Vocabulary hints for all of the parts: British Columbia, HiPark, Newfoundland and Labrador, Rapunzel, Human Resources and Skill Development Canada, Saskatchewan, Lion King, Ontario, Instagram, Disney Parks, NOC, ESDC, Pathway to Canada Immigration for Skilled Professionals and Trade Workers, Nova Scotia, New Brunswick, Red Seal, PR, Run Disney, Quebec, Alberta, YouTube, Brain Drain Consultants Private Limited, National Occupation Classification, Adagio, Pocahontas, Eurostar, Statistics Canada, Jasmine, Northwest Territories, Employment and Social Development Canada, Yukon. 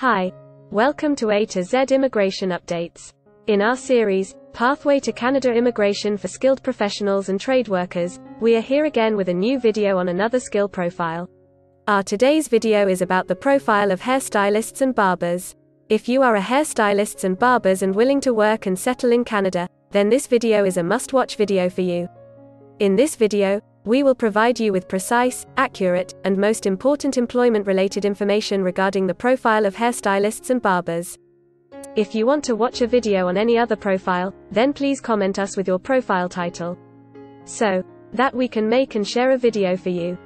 Hi. Welcome to A to Z Immigration Updates. In our series, Pathway to Canada Immigration for Skilled Professionals and Trade Workers, we are here again with a new video on another skill profile. Our today's video is about the profile of hairstylists and barbers. If you are a hairstylist and barbers and willing to work and settle in Canada, then this video is a must-watch video for you. In this video, we will provide you with precise, accurate, and most important employment-related information regarding the profile of hairstylists and barbers. If you want to watch a video on any other profile, then please comment us with your profile title, so that we can make and share a video for you.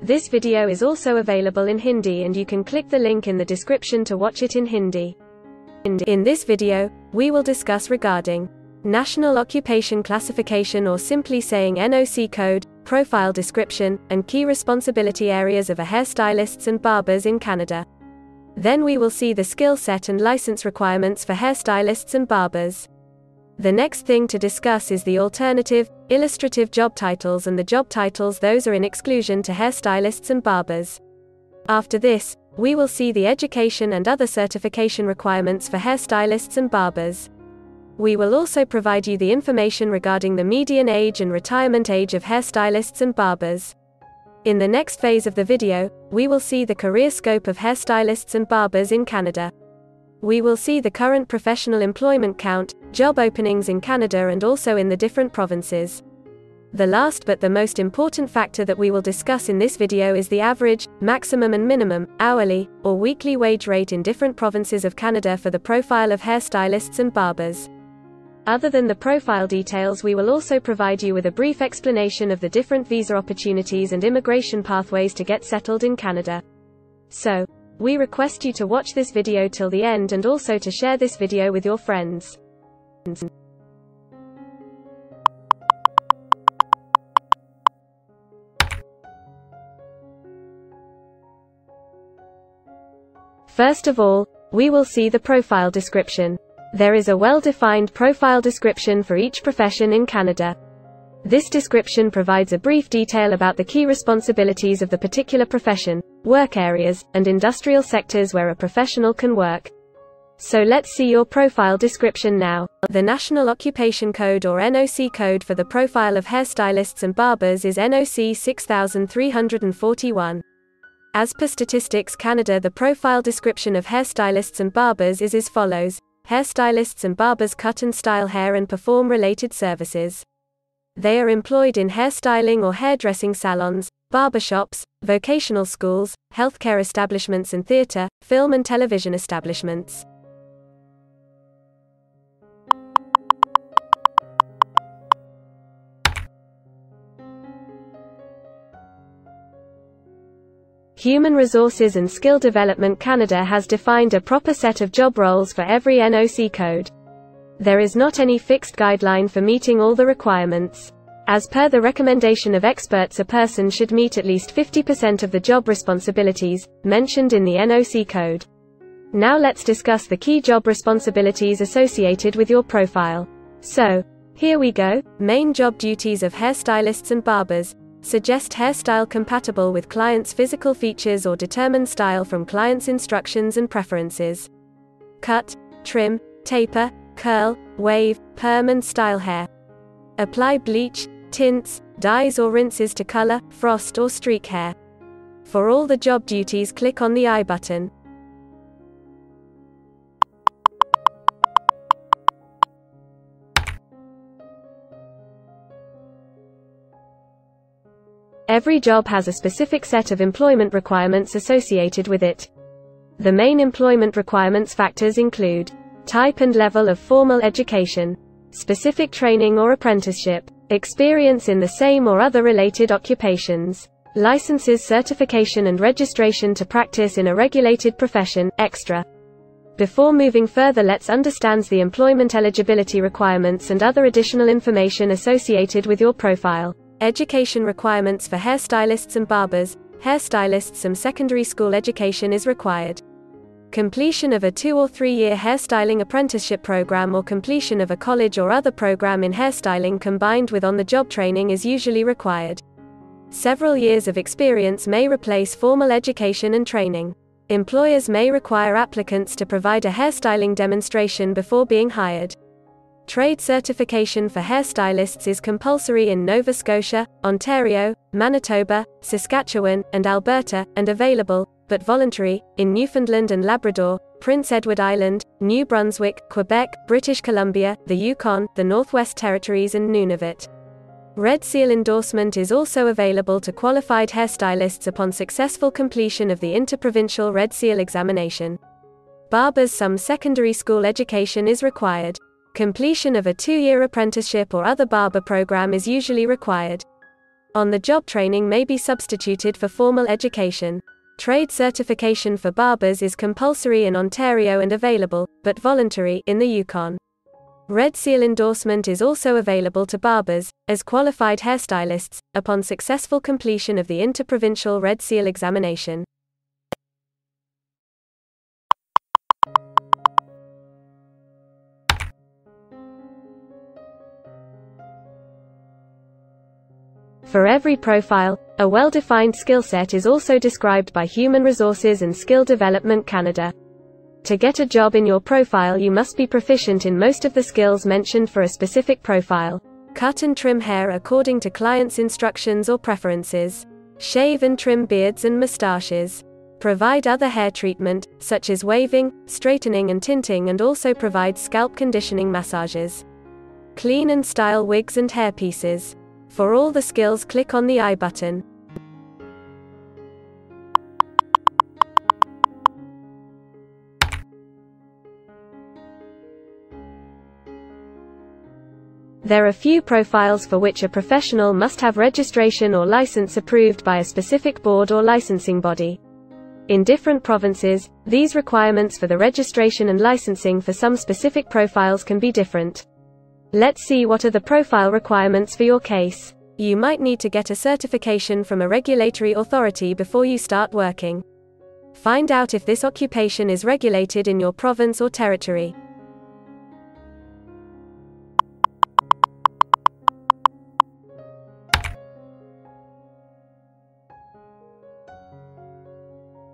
This video is also available in Hindi, and you can click the link in the description to watch it in Hindi. In this video, we will discuss regarding National Occupation Classification, or simply saying NOC code, profile description, and key responsibility areas of a hairstylist and barbers in Canada. Then we will see the skill set and license requirements for hairstylists and barbers. The next thing to discuss is the alternative, illustrative job titles and the job titles those are in exclusion to hairstylists and barbers. After this, we will see the education and other certification requirements for hairstylists and barbers. We will also provide you the information regarding the median age and retirement age of hairstylists and barbers. In the next phase of the video, we will see the career scope of hairstylists and barbers in Canada. We will see the current professional employment count, job openings in Canada and also in the different provinces. The last but the most important factor that we will discuss in this video is the average, maximum and minimum, hourly, or weekly wage rate in different provinces of Canada for the profile of hairstylists and barbers. Other than the profile details, we will also provide you with a brief explanation of the different visa opportunities and immigration pathways to get settled in Canada. So, we request you to watch this video till the end and also to share this video with your friends. First of all, we will see the profile description. There is a well-defined profile description for each profession in Canada. This description provides a brief detail about the key responsibilities of the particular profession, work areas, and industrial sectors where a professional can work. So let's see your profile description now. The National Occupation Code, or NOC code, for the profile of hairstylists and barbers is NOC 6341. As per Statistics Canada, the profile description of hairstylists and barbers is as follows. Hairstylists and barbers cut and style hair and perform related services. They are employed in hairstyling or hairdressing salons, barbershops, vocational schools, healthcare establishments and theatre, film and television establishments. Human Resources and Skill Development Canada has defined a proper set of job roles for every NOC code. There is not any fixed guideline for meeting all the requirements. As per the recommendation of experts, a person should meet at least 50% of the job responsibilities mentioned in the NOC code. Now let's discuss the key job responsibilities associated with your profile. So, here we go. Main job duties of hairstylists and barbers. Suggest hairstyle compatible with clients' physical features or determine style from clients' instructions and preferences. Cut, trim, taper, curl, wave, perm and style hair. Apply bleach, tints, dyes or rinses to color, frost or streak hair. For all the job duties, click on the I button. Every job has a specific set of employment requirements associated with it. The main employment requirements factors include type and level of formal education, specific training or apprenticeship, experience in the same or other related occupations, licenses, certification and registration to practice in a regulated profession, etc. Before moving further, let's understand the employment eligibility requirements and other additional information associated with your profile. Education requirements for hairstylists and barbers. Hairstylists, some secondary school education is required. Completion of a 2- or 3-year hairstyling apprenticeship program or completion of a college or other program in hairstyling combined with on-the-job training is usually required. Several years of experience may replace formal education and training. Employers may require applicants to provide a hairstyling demonstration before being hired. Trade certification for hairstylists is compulsory in Nova Scotia, Ontario, Manitoba, Saskatchewan, and Alberta, and available, but voluntary, in Newfoundland and Labrador, Prince Edward Island, New Brunswick, Quebec, British Columbia, the Yukon, the Northwest Territories, and Nunavut. Red Seal endorsement is also available to qualified hairstylists upon successful completion of the interprovincial Red Seal examination. Barbers, some secondary school education is required. Completion of a 2-year apprenticeship or other barber program is usually required. On-the-job training may be substituted for formal education. Trade certification for barbers is compulsory in Ontario and available, but voluntary, in the Yukon. Red Seal endorsement is also available to barbers, as qualified hairstylists, upon successful completion of the interprovincial Red Seal examination. For every profile, a well-defined skill set is also described by Human Resources and Skill Development Canada. To get a job in your profile, you must be proficient in most of the skills mentioned for a specific profile. Cut and trim hair according to clients' instructions or preferences. Shave and trim beards and moustaches. Provide other hair treatment, such as waving, straightening and tinting, and also provide scalp conditioning massages. Clean and style wigs and hairpieces. For all the skills, click on the I button. There are few profiles for which a professional must have registration or license approved by a specific board or licensing body. In different provinces, these requirements for the registration and licensing for some specific profiles can be different. Let's see what are the profile requirements for your case. You might need to get a certification from a regulatory authority before you start working. Find out if this occupation is regulated in your province or territory.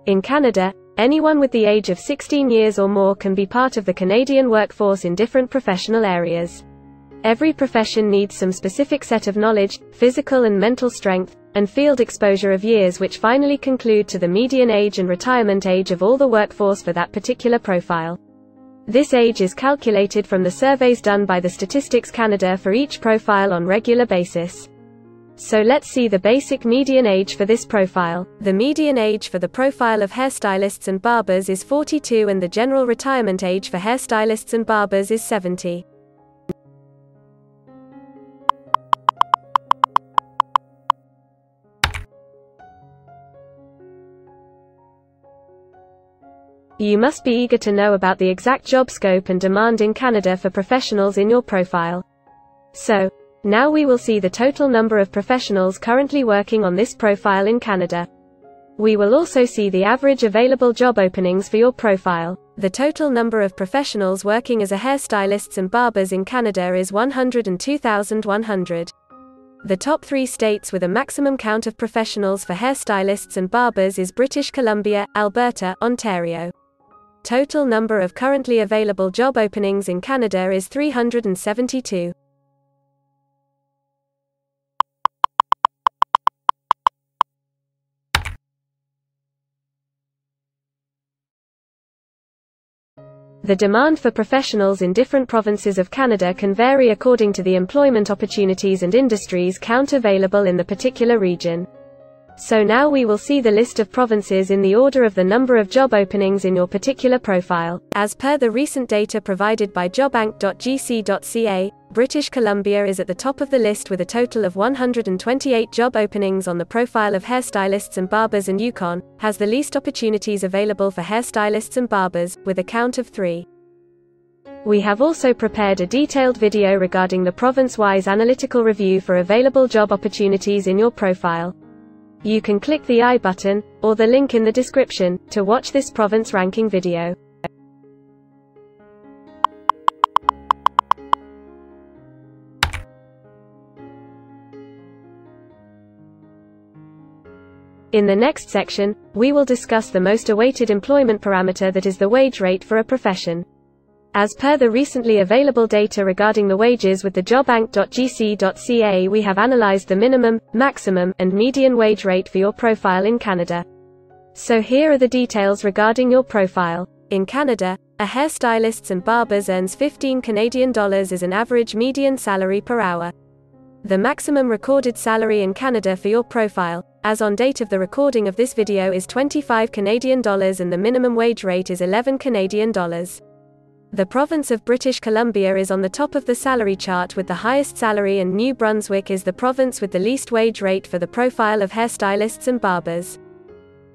In Canada, anyone with the age of 16 years or more can be part of the Canadian workforce in different professional areas. Every profession needs some specific set of knowledge, physical and mental strength, and field exposure of years, which finally conclude to the median age and retirement age of all the workforce for that particular profile. This age is calculated from the surveys done by the Statistics Canada for each profile on regular basis. So let's see the basic median age for this profile. The median age for the profile of hairstylists and barbers is 42, and the general retirement age for hairstylists and barbers is 70. You must be eager to know about the exact job scope and demand in Canada for professionals in your profile. So, now we will see the total number of professionals currently working on this profile in Canada. We will also see the average available job openings for your profile. The total number of professionals working as a hairstylists and barbers in Canada is 102,100. The top 3 states with a maximum count of professionals for hairstylists and barbers is British Columbia, Alberta, Ontario. Total number of currently available job openings in Canada is 372. The demand for professionals in different provinces of Canada can vary according to the employment opportunities and industries count available in the particular region. So now we will see the list of provinces in the order of the number of job openings in your particular profile. As per the recent data provided by jobbank.gc.ca, British Columbia is at the top of the list with a total of 128 job openings on the profile of hairstylists and barbers, and Yukon has the least opportunities available for hairstylists and barbers, with a count of 3. We have also prepared a detailed video regarding the province-wise analytical review for available job opportunities in your profile. You can click the I button, or the link in the description, to watch this province ranking video. In the next section, we will discuss the most awaited employment parameter, that is the wage rate for a profession. As per the recently available data regarding the wages with the jobbank.gc.ca, we have analyzed the minimum, maximum, and median wage rate for your profile in Canada. So here are the details regarding your profile. In Canada, a hairstylist and barbers earns $15 Canadian as an average median salary per hour. The maximum recorded salary in Canada for your profile, as on date of the recording of this video, is $25 Canadian, and the minimum wage rate is $11 Canadian. The province of British Columbia is on the top of the salary chart with the highest salary, and New Brunswick is the province with the least wage rate for the profile of hairstylists and barbers.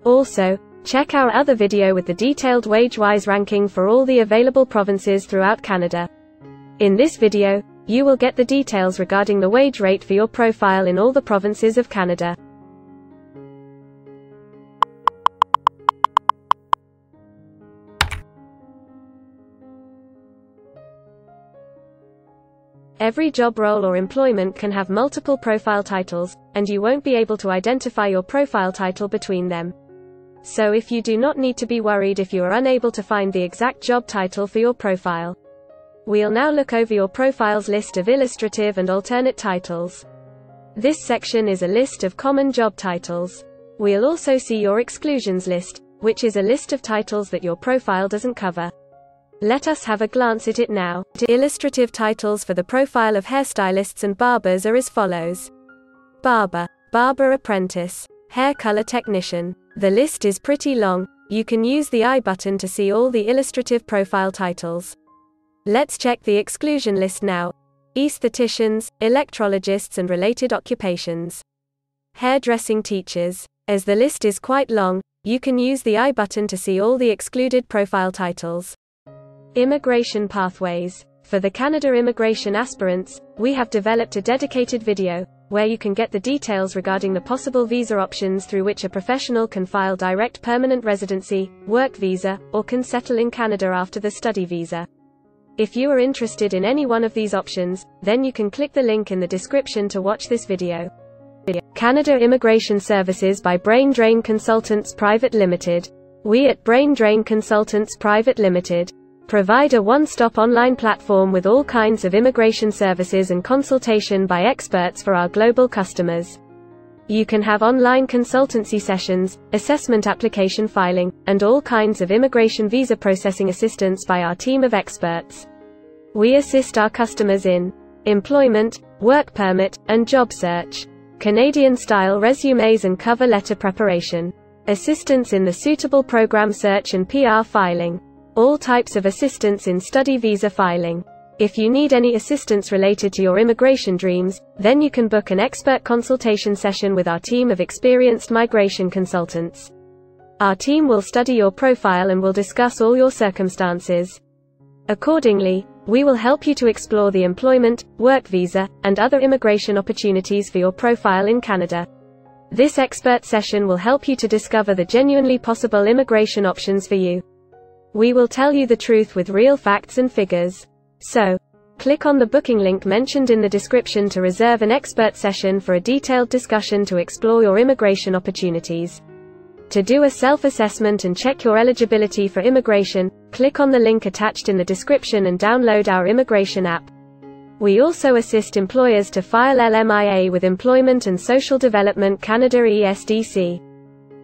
Also, check our other video with the detailed wage-wise ranking for all the available provinces throughout Canada. In this video, you will get the details regarding the wage rate for your profile in all the provinces of Canada. Every job role or employment can have multiple profile titles, and you won't be able to identify your profile title between them. So if you do not need to be worried if you are unable to find the exact job title for your profile. We'll now look over your profile's list of illustrative and alternate titles. This section is a list of common job titles. We'll also see your exclusions list, which is a list of titles that your profile doesn't cover. Let us have a glance at it now. The illustrative titles for the profile of hairstylists and barbers are as follows. Barber, barber apprentice, hair color technician. The list is pretty long. You can use the I button to see all the illustrative profile titles. Let's check the exclusion list now. Aestheticians, electrologists and related occupations. Hairdressing teachers. As the list is quite long, you can use the I button to see all the excluded profile titles. Immigration pathways. For the Canada immigration aspirants, we have developed a dedicated video, where you can get the details regarding the possible visa options through which a professional can file direct permanent residency, work visa, or can settle in Canada after the study visa. If you are interested in any one of these options, then you can click the link in the description to watch this video. Canada Immigration Services by Brain Drain Consultants Private Limited. We at Brain Drain Consultants Private Limited provide a one-stop online platform with all kinds of immigration services and consultation by experts for our global customers. You can have online consultancy sessions, assessment application filing, and all kinds of immigration visa processing assistance by our team of experts. We assist our customers in employment, work permit, and job search, Canadian-style resumes and cover letter preparation, assistance in the suitable program search and PR filing, all types of assistance in study visa filing. If you need any assistance related to your immigration dreams, then you can book an expert consultation session with our team of experienced migration consultants. Our team will study your profile and will discuss all your circumstances. Accordingly, we will help you to explore the employment, work visa, and other immigration opportunities for your profile in Canada. This expert session will help you to discover the genuinely possible immigration options for you. We will tell you the truth with real facts and figures. So, click on the booking link mentioned in the description to reserve an expert session for a detailed discussion to explore your immigration opportunities. To do a self-assessment and check your eligibility for immigration, click on the link attached in the description and download our immigration app. We also assist employers to file LMIA with Employment and Social Development Canada (ESDC).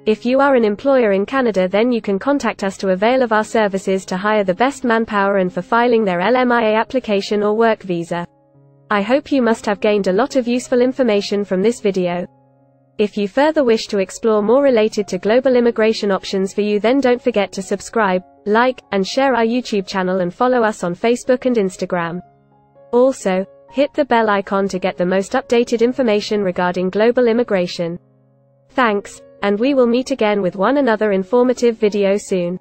If you are an employer in Canada, then you can contact us to avail of our services to hire the best manpower and for filing their LMIA application or work visa. I hope you must have gained a lot of useful information from this video. If you further wish to explore more related to global immigration options for you, then don't forget to subscribe, like, and share our YouTube channel and follow us on Facebook and Instagram. Also, hit the bell icon to get the most updated information regarding global immigration. Thanks. And we will meet again with one another informative video soon.